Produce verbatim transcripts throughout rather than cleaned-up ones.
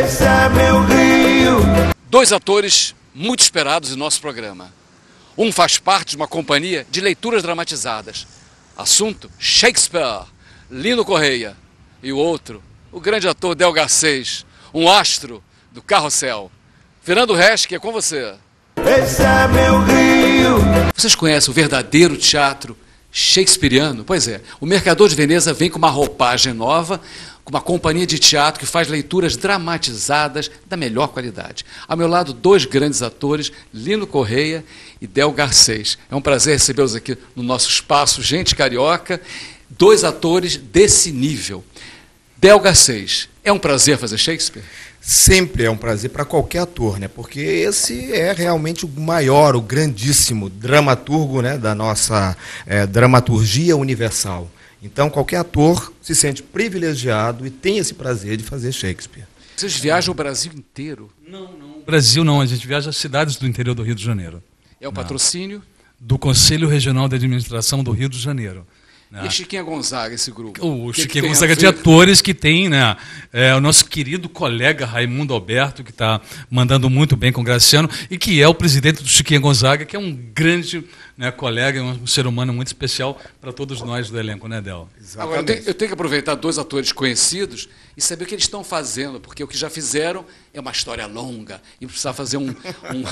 Esse é meu Rio. Dois atores muito esperados em nosso programa. Um faz parte de uma companhia de leituras dramatizadas. Assunto: Shakespeare, Lino Correa. E o outro, o grande ator Del Garcês, um astro do Carrossel. Fernando Reski, é com você. Esse é meu Rio. Vocês conhecem o verdadeiro teatro shakespeariano? Pois é, o Mercador de Veneza vem com uma roupagem nova, com uma companhia de teatro que faz leituras dramatizadas da melhor qualidade. Ao meu lado, dois grandes atores, Lino Correa e Del Garcês. É um prazer recebê-los aqui no nosso espaço Gente Carioca, dois atores desse nível. Del Garcês, é um prazer fazer Shakespeare? Sempre é um prazer para qualquer ator, né? Porque esse é realmente o maior, o grandíssimo dramaturgo, né, da nossa é, dramaturgia universal. Então, qualquer ator se sente privilegiado e tem esse prazer de fazer Shakespeare. Vocês viajam o Brasil inteiro? Não, não. Brasil não, a gente viaja às cidades do interior do Rio de Janeiro. É o patrocínio? Do Conselho Regional de Administração do Rio de Janeiro. E Chiquinha Gonzaga, esse grupo? O que Chiquinha que Gonzaga de atores que tem, né? É, o nosso querido colega Raimundo Alberto, que está mandando muito bem com o Graciano, e que é o presidente do Chiquinha Gonzaga, que é um grande, né, colega, um ser humano muito especial para todos nós do elenco, né, Del? Exatamente. Agora, eu tenho, eu tenho que aproveitar dois atores conhecidos e saber o que eles estão fazendo, porque o que já fizeram é uma história longa e precisar fazer um, um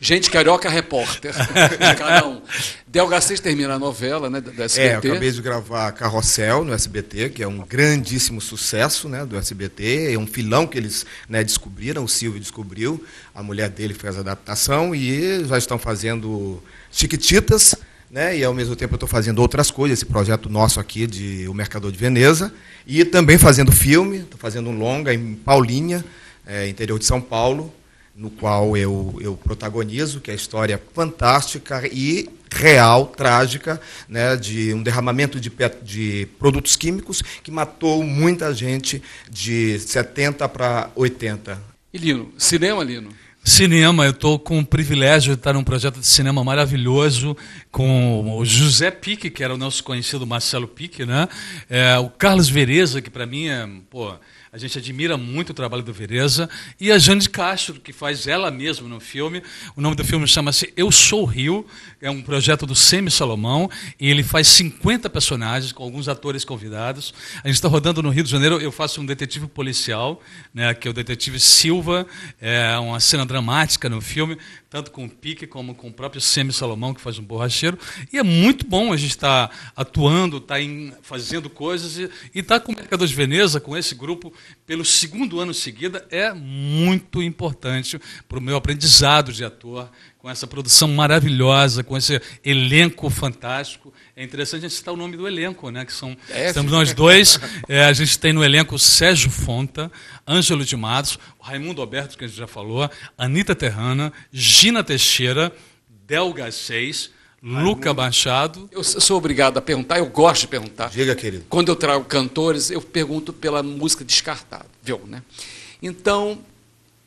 Gente Carioca repórter de cada um. Del Garcês termina a novela, né, da S B T. É, eu acabei de gravar Carrossel no S B T, que é um grandíssimo sucesso, né, do S B T, é um filão que eles, né, descobriram, o Silvio descobriu, a mulher dele fez a adaptação e já estão fazendo Chiquititas, né, e ao mesmo tempo eu estou fazendo outras coisas, esse projeto nosso aqui de O Mercador de Veneza, e também fazendo filme, estou fazendo um longa em Paulínia, é, interior de São Paulo, no qual eu, eu protagonizo, que é a história fantástica e real, trágica, né, de um derramamento de, de produtos químicos que matou muita gente de setenta para oitenta. E Lino, cinema, Lino? Cinema, eu estou com o privilégio de estar num projeto de cinema maravilhoso com o José Pique, que era o nosso conhecido Marcelo Pique, né? É, o Carlos Vereza, que para mim é, pô, a gente admira muito o trabalho do Vereza, e a Jane de Castro, que faz ela mesma no filme. O nome do filme chama-se Eu Sou Rio, é um projeto do Semi Salomão, e ele faz cinquenta personagens, com alguns atores convidados. A gente está rodando no Rio de Janeiro, eu faço um detetive policial, né, que é o detetive Silva, é uma cena dramática no filme, tanto com o Pique como com o próprio Semi Salomão, que faz um borracheiro. E é muito bom a gente estar atuando, estar em, fazendo coisas, e estar com o Mercador de Veneza, com esse grupo, pelo segundo ano seguida, é muito importante para o meu aprendizado de ator, com essa produção maravilhosa, com esse elenco fantástico. É interessante a gente citar o nome do elenco, né? Que são, é, estamos nós dois. É, a gente tem no elenco o Sérgio Fonta, Ângelo de Matos, o Raimundo Alberto, que a gente já falou, Anita Terrana, Gina Teixeira, Del Garcês, Luca Machado. Eu sou obrigado a perguntar, eu gosto de perguntar. Diga, querido. Quando eu trago cantores, eu pergunto pela música descartável, né? Então,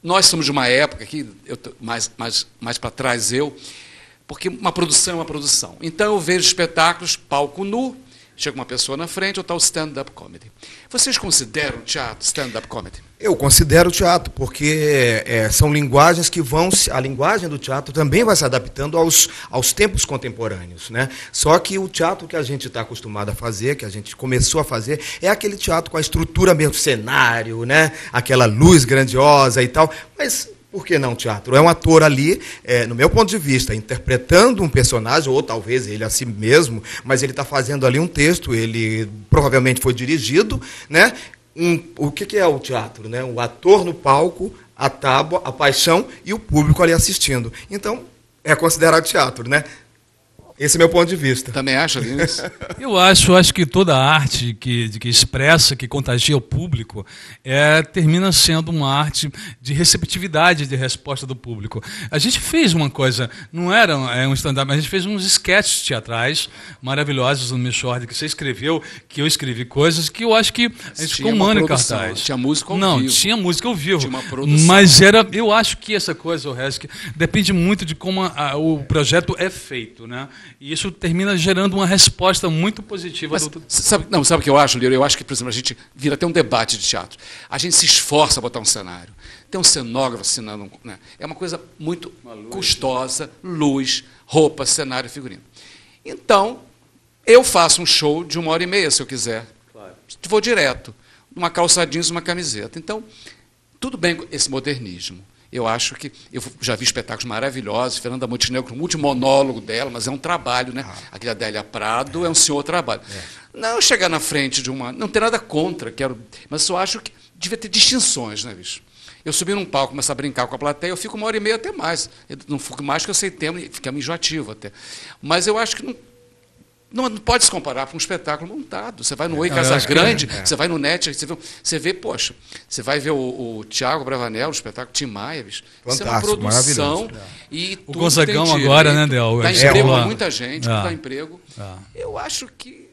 nós somos de uma época que, eu, mais, mais, mais para trás eu, porque uma produção é uma produção. Então eu vejo espetáculos, palco nu, chega uma pessoa na frente, ou tal stand-up comedy. Vocês consideram teatro stand-up comedy? Eu considero teatro, porque é, são linguagens que vão... A linguagem do teatro também vai se adaptando aos, aos tempos contemporâneos, né? Só que o teatro que a gente está acostumado a fazer, que a gente começou a fazer, é aquele teatro com a estrutura mesmo, cenário, né? Aquela luz grandiosa e tal. Mas... por que não teatro? É um ator ali, é, no meu ponto de vista, interpretando um personagem, ou talvez ele a si mesmo, mas ele está fazendo ali um texto, ele provavelmente foi dirigido, né? Um, o que, que é o teatro, né? O ator no palco, a tábua, a paixão e o público ali assistindo. Então, é considerado teatro, né? Esse é meu ponto de vista. Também acha isso? Eu acho, acho que toda arte que, que expressa, que contagia o público, é, termina sendo uma arte de receptividade, de resposta do público. A gente fez uma coisa, não era um stand-up, mas a gente fez uns sketches teatrais maravilhosos no Michel Ord, que você escreveu, que eu escrevi coisas, que eu acho que a gente ficou humano em cartaz. Tinha música ao não, vivo. Não, tinha música ao vivo. Tinha uma produção. Mas era, eu acho que essa coisa, o resto, depende muito de como a, a, o projeto é feito, né? E isso termina gerando uma resposta muito positiva. Mas, do... sabe, não, sabe o que eu acho, Lira? Eu acho que, por exemplo, a gente vira até um debate de teatro. A gente se esforça a botar um cenário. Tem um cenógrafo assinando... Um, né? É uma coisa muito uma luz, custosa, né? Luz, roupa, cenário, figurino. Então, eu faço um show de uma hora e meia, se eu quiser. Claro. Vou direto. Uma calça jeans, uma camiseta. Então, tudo bem esse modernismo. Eu acho que... Eu já vi espetáculos maravilhosos, Fernanda Montenegro, o último monólogo dela, mas é um trabalho, né? Ah. Aquele Adélia Prado é, é um senhor trabalho. É. Não chegar na frente de uma... Não tem nada contra, quero, mas eu acho que devia ter distinções, né, bicho? Eu subi num palco, começo a brincar com a plateia, eu fico uma hora e meia até mais. Eu não fico mais que eu sei tema, fica enjoativo até. Mas eu acho que não... Não, não pode se comparar com um espetáculo montado. Você vai no Oi Casagrande, é, é. Você vai no Net, você vê, você vê, poxa, você vai ver o, o Tiago Bravanel, o espetáculo Tim Maia, bicho. Isso é uma produção. E o Gonzagão agora, né, Del? Dá emprego é, a muita gente, é. dá emprego. É. Eu acho que...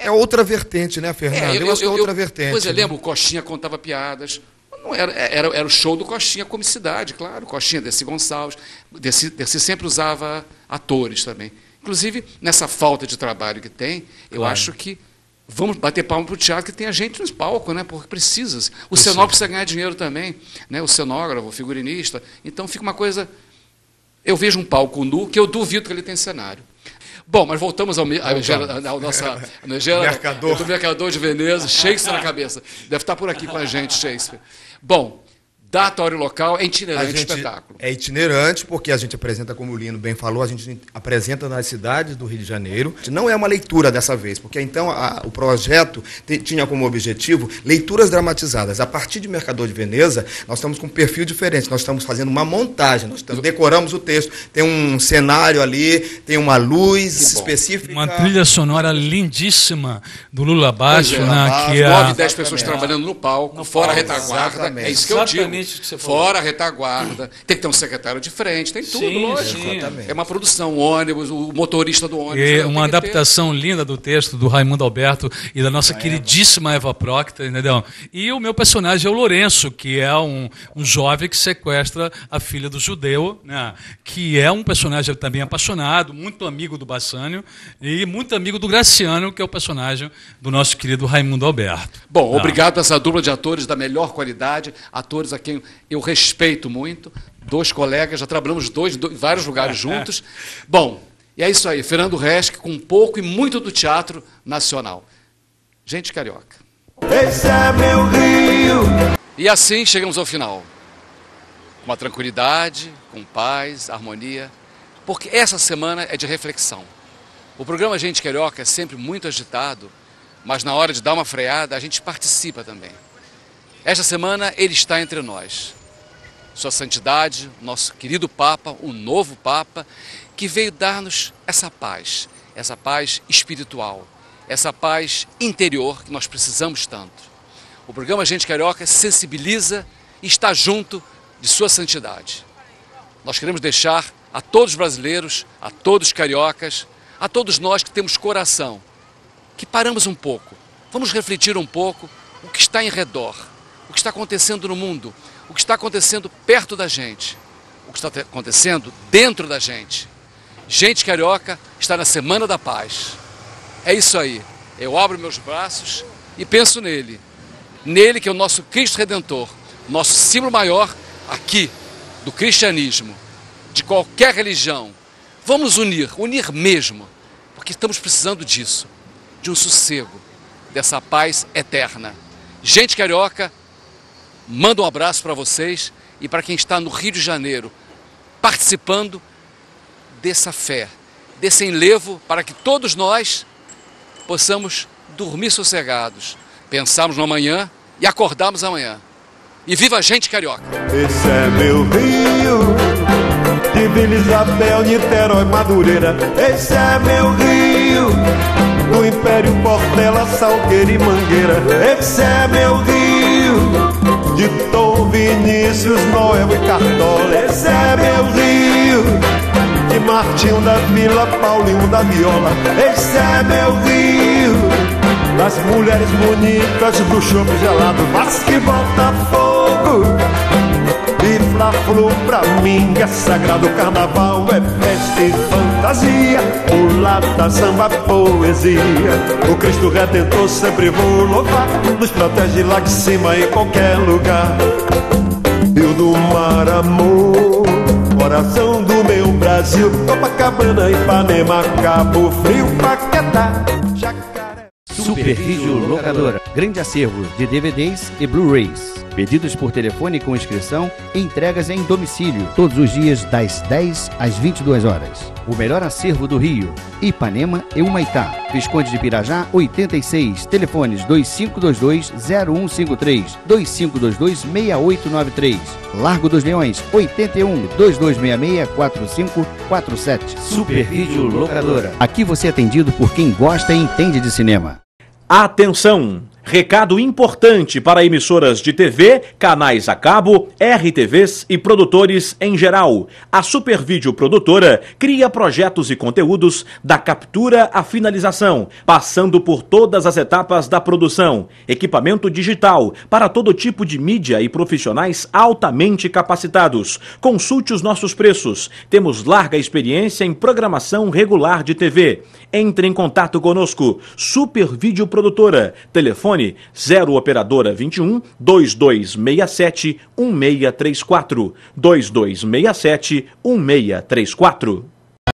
É, é outra vertente, né, Fernando? É, eu, eu, eu, eu, outra vertente. Pois é, né? Lembro, o Coxinha contava piadas. Não era, era, era o show do Coxinha, comicidade, claro. Coxinha, Dercy Gonçalves. Dercy, Dercy sempre usava atores também. Inclusive, nessa falta de trabalho que tem, eu claro. acho que vamos bater palma para o teatro, que tem a gente nos palcos, né? Porque precisa. O eu cenógrafo sei. precisa ganhar dinheiro também, né? O cenógrafo, o figurinista. Então fica uma coisa... Eu vejo um palco nu que eu duvido que ele tenha cenário. Bom, mas voltamos ao, ao, ao nosso mercador. mercador de Veneza, Shakespeare na cabeça. Deve estar por aqui com a gente, Shakespeare. Bom... Data, hora e local, é itinerante o espetáculo. É itinerante, porque a gente apresenta, como o Lino bem falou, a gente apresenta nas cidades do Rio de Janeiro. Não é uma leitura dessa vez, porque então a, o projeto te, tinha como objetivo leituras dramatizadas. A partir de Mercador de Veneza, nós estamos com um perfil diferente, nós estamos fazendo uma montagem, nós estamos, decoramos o texto, tem um cenário ali, tem uma luz específica. Uma trilha sonora lindíssima do Lula Baixo, é, né? Que nove, dez é... pessoas trabalhando no palco, no fora palco, a retaguarda, exatamente. É isso que eu digo. Fora a retaguarda, tem que ter um secretário de frente, tem tudo, sim, lógico. Sim. É uma produção, o ônibus, o motorista do ônibus. E uma adaptação linda do texto do Raimundo Alberto e da nossa queridíssima Eva Procter, entendeu? E o meu personagem é o Lourenço, que é um, um jovem que sequestra a filha do judeu, né? Que é um personagem também apaixonado, muito amigo do Bassânio e muito amigo do Graciano, que é o personagem do nosso querido Raimundo Alberto. Bom, tá. Obrigado a essa dupla de atores da melhor qualidade, atores aqui quem eu respeito muito, dois colegas, já trabalhamos dois, dois, vários lugares juntos. Bom, e é isso aí, Fernando Reski com pouco e muito do teatro nacional. Gente Carioca. Esse é meu Rio. E assim chegamos ao final. Com a tranquilidade, com paz, harmonia, porque essa semana é de reflexão. O programa Gente Carioca é sempre muito agitado, mas na hora de dar uma freada a gente participa também. Esta semana ele está entre nós, Sua Santidade, nosso querido Papa, o novo Papa, que veio dar-nos essa paz, essa paz espiritual, essa paz interior que nós precisamos tanto. O programa Gente Carioca sensibiliza e está junto de Sua Santidade. Nós queremos deixar a todos os brasileiros, a todos os cariocas, a todos nós que temos coração, que paramos um pouco, vamos refletir um pouco o que está em redor. O que está acontecendo no mundo, o que está acontecendo perto da gente, o que está acontecendo dentro da gente. Gente Carioca está na Semana da Paz. É isso aí. Eu abro meus braços e penso nele. Nele que é o nosso Cristo Redentor, nosso símbolo maior aqui do cristianismo, de qualquer religião. Vamos unir, unir mesmo, porque estamos precisando disso, de um sossego, dessa paz eterna. Gente Carioca, mando um abraço para vocês e para quem está no Rio de Janeiro, participando dessa fé, desse enlevo, para que todos nós possamos dormir sossegados, pensarmos no amanhã e acordarmos amanhã. E viva a Gente Carioca! Esse é meu Rio, de Vila Isabel, Niterói, Madureira. Esse é meu Rio, do Império, Portela, Salgueiro e Mangueira. Esse é meu Rio, de Tom, Vinícius, Noel e Cartola. Esse é meu Rio, de Martinho da Vila, Paulinho da Viola. Esse é meu Rio, das mulheres bonitas, do chope gelado. Mas que Botafogo e Fla-Flu pra mim é sagrado. O carnaval é festa e fã. fantasia, mulata, samba, poesia. O Cristo Redentor sempre vou louvar, nos protege lá de cima em qualquer lugar. Rio do mar, amor, coração do meu Brasil, Copacabana, Ipanema, Cabo Frio, Paquetá, Jacaré. Supervídeo Locadora, grande acervo de D V Ds e Blu-rays. Pedidos por telefone com inscrição e entregas em domicílio, todos os dias das dez às vinte e duas horas. O melhor acervo do Rio, Ipanema e Humaitá. Visconde de Pirajá, oitenta e seis. Telefones dois cinco dois dois, zero um cinco três, dois cinco dois dois, seis oito nove três. Largo dos Leões, oito um, dois dois seis seis, quatro cinco quatro sete. Supervídeo Locadora. Aqui você é atendido por quem gosta e entende de cinema. Atenção! Recado importante para emissoras de T V, canais a cabo, R T Vs e produtores em geral. A Supervídeo Produtora cria projetos e conteúdos da captura à finalização, passando por todas as etapas da produção. Equipamento digital para todo tipo de mídia e profissionais altamente capacitados. Consulte os nossos preços. Temos larga experiência em programação regular de T V. Entre em contato conosco. Supervídeo Produtora. Telefone zero operadora vinte e um, dois dois seis sete, um seis três quatro, dois dois seis sete, um seis três quatro.